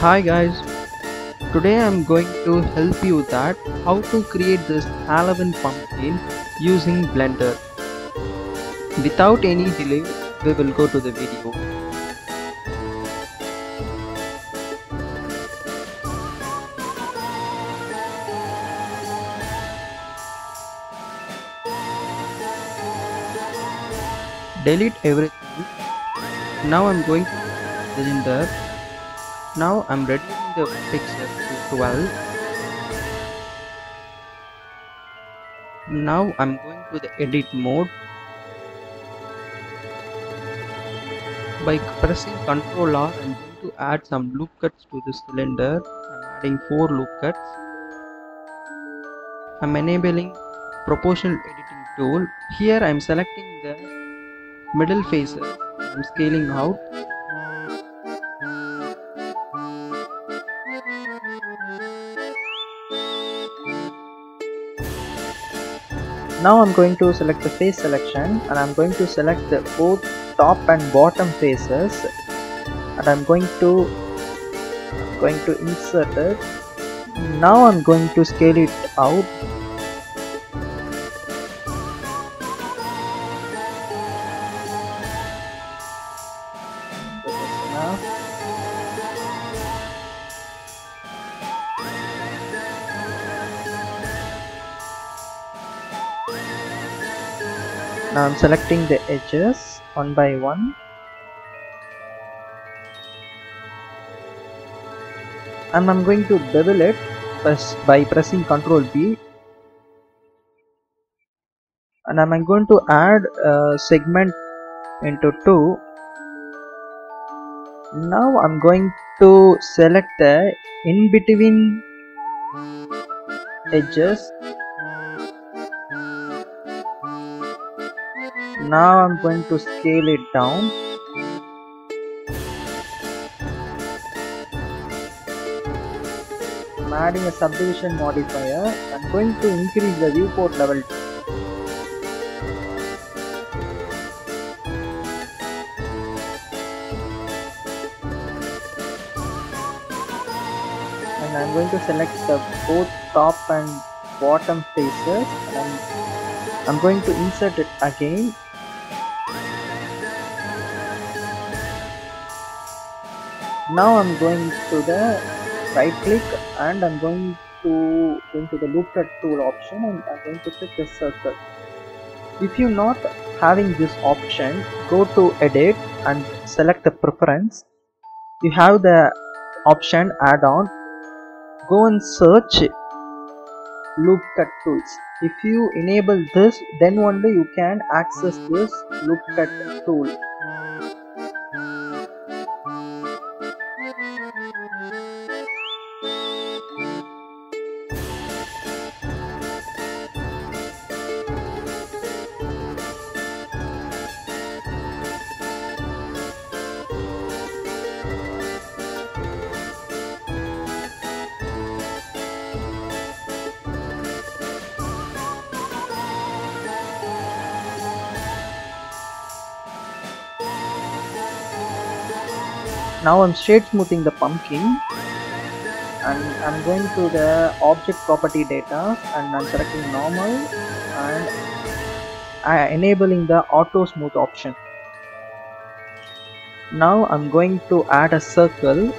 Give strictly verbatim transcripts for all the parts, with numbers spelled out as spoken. Hi guys, today I'm going to help you with that how to create this Halloween pumpkin using Blender. Without any delay, we will go to the video. Delete everything. Now I'm going to Blender. Now I'm reducing the pixel to twelve. Now I'm going to the edit mode. By pressing control R, I'm going to add some loop cuts to the cylinder. I'm adding four loop cuts. I'm enabling proportional editing tool. Here I'm selecting the middle faces. I'm scaling out. Now I'm going to select the face selection and I'm going to select the both top and bottom faces, and I'm going to going to insert it. Now I'm going to scale it out. Now I'm selecting the edges one by one. And I'm going to bevel it by pressing control B. And I'm going to add a segment into two. Now I'm going to select the in between edges. Now I'm going to scale it down. I'm adding a subdivision modifier. I'm going to increase the viewport level. And I'm going to select the both top and bottom faces. And I'm going to insert it again. Now I'm going to the right click and I'm going to into the loop cut tool option, and I'm going to click the circle. If you're not having this option, go to edit and select the preference. You have the option add-on. Go and search loop cut tools. If you enable this, then only you can access this loop cut tool. Now I'm shade smoothing the pumpkin, and I'm going to the object property data, and I'm selecting normal and uh, enabling the auto smooth option. Now I'm going to add a circle.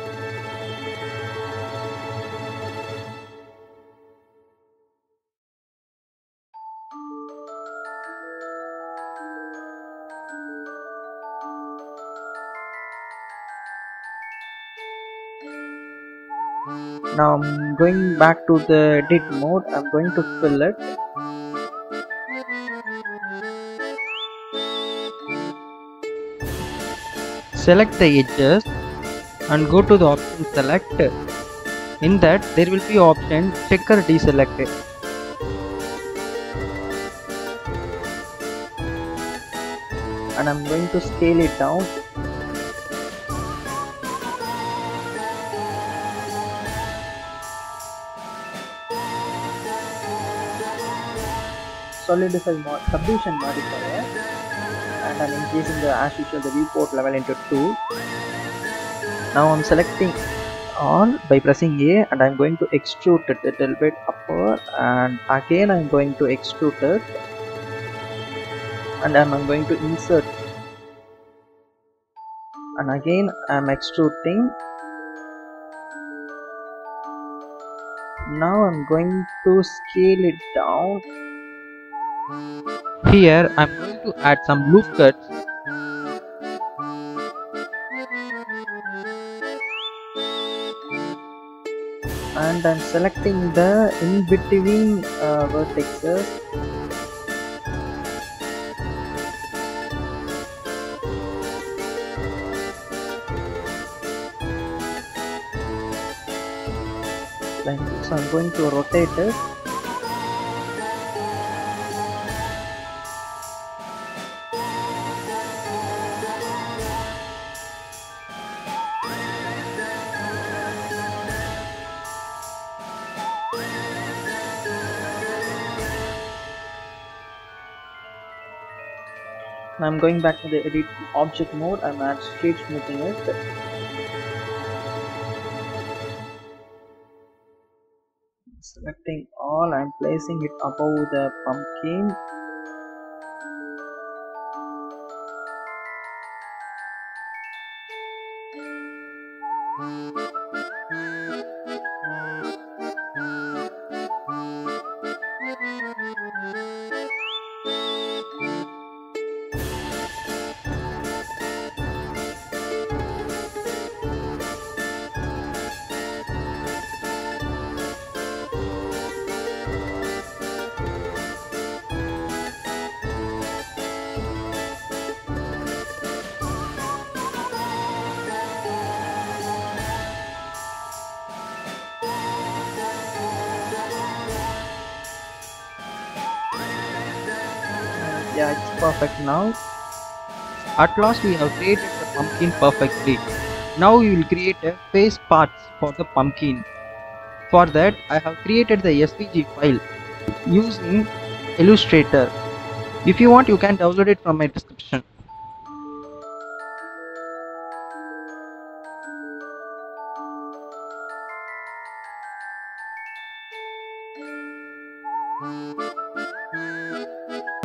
Now I'm going back to the edit mode. I'm going to fill it. Select the edges and go to the option select. In that there will be option checker deselected. And I'm going to scale it down. solidify mod subdivision modifier, and I'm increasing the as usual the viewport level into two. Now I'm selecting all by pressing A, and I'm going to extrude it a little bit upward, and again I'm going to extrude it, and I'm going to insert, and again I'm extruding. Now I'm going to scale it down. Here I'm going to add some loop cuts. And I'm selecting the in between uh, vertices. So I'm going to rotate it. Now I'm going back to the edit object mode. I'm at straight smoothing it. Selecting all, I'm placing it above the pumpkin. Yeah, it's perfect now. At last we have created the pumpkin perfectly. Now we will create a face parts for the pumpkin. For that I have created the S V G file using Illustrator. If you want, you can download it from my description.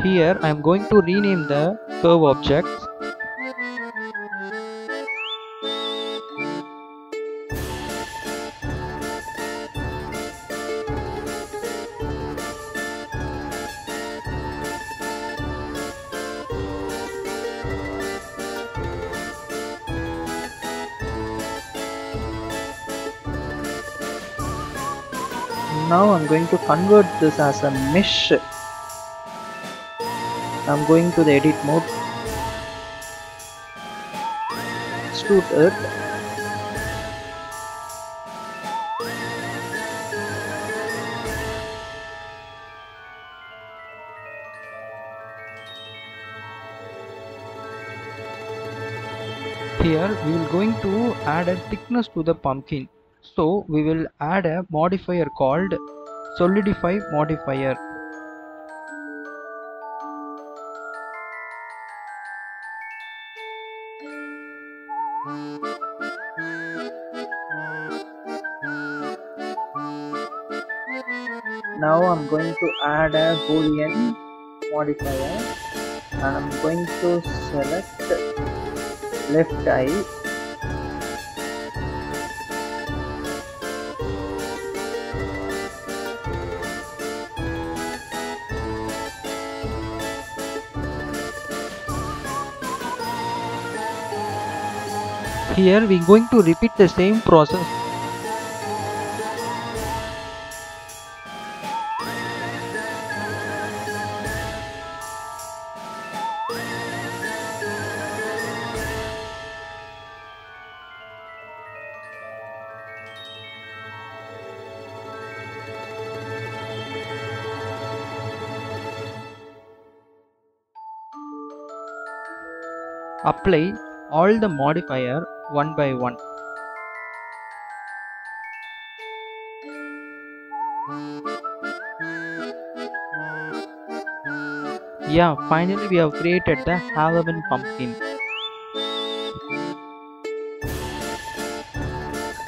Here I am going to rename the curve objects. Now I am going to convert this as a mesh. I'm going to the edit mode, extrude it, here we will going to add a thickness to the pumpkin, so we will add a modifier called solidify modifier. Now I'm going to add a boolean modifier, and I'm going to select left eye. Here we are going to repeat the same process. Apply all the modifier one by one. Yeah, finally we have created the Halloween pumpkin.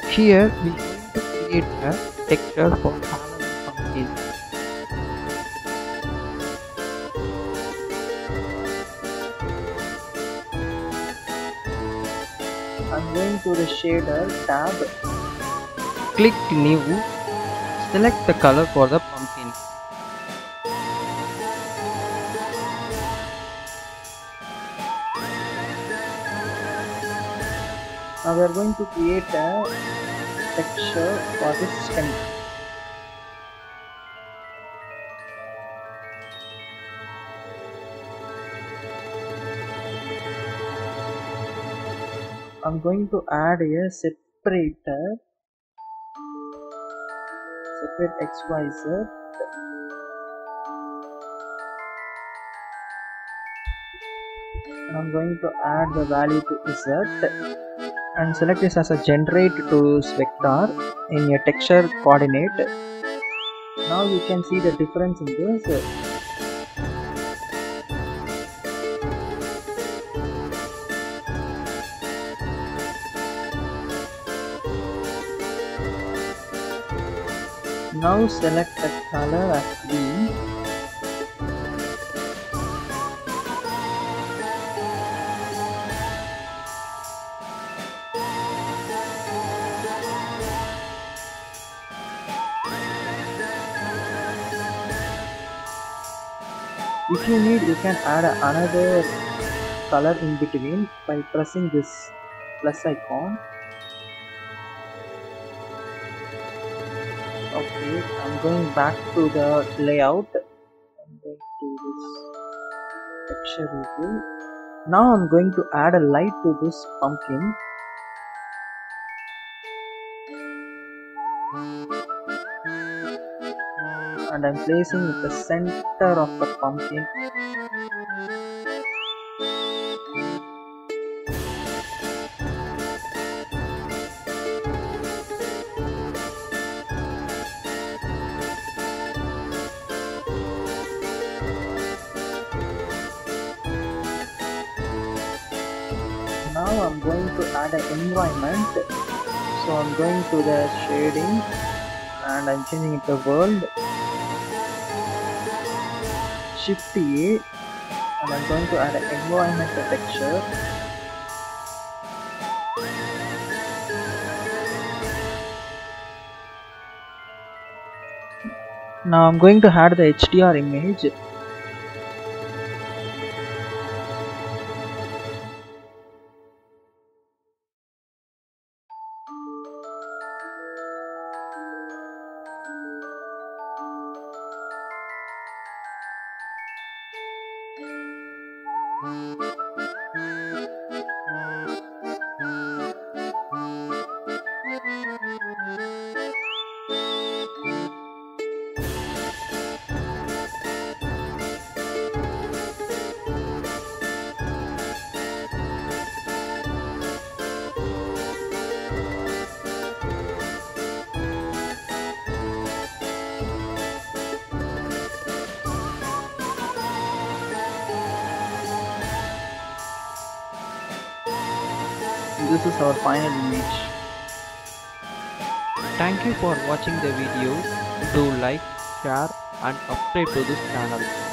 Here we need to create a texture for Halloween pumpkin. I'm going to the shader tab. Click new. Select the color for the pumpkin. Now we are going to create a texture for this stem. I'm going to add a separator, separate X Y Z. I'm going to add the value to Z. And select this as a generate to vector in your texture coordinate. Now you can see the difference in this. Now select the color as green. If you need, you can add another color in between by pressing this plus icon. Okay, I'm going back to the layout. I'm going to this texture review. Now I'm going to add a light to this pumpkin. And I'm placing at the center of the pumpkin. Now I'm going to add an environment. So I'm going to the shading and I'm changing it to world. Shift A, and I'm going to add an environment texture. Now I'm going to add the H D R image. This is our final image. Thank you for watching the video. Do like, share and subscribe to this channel.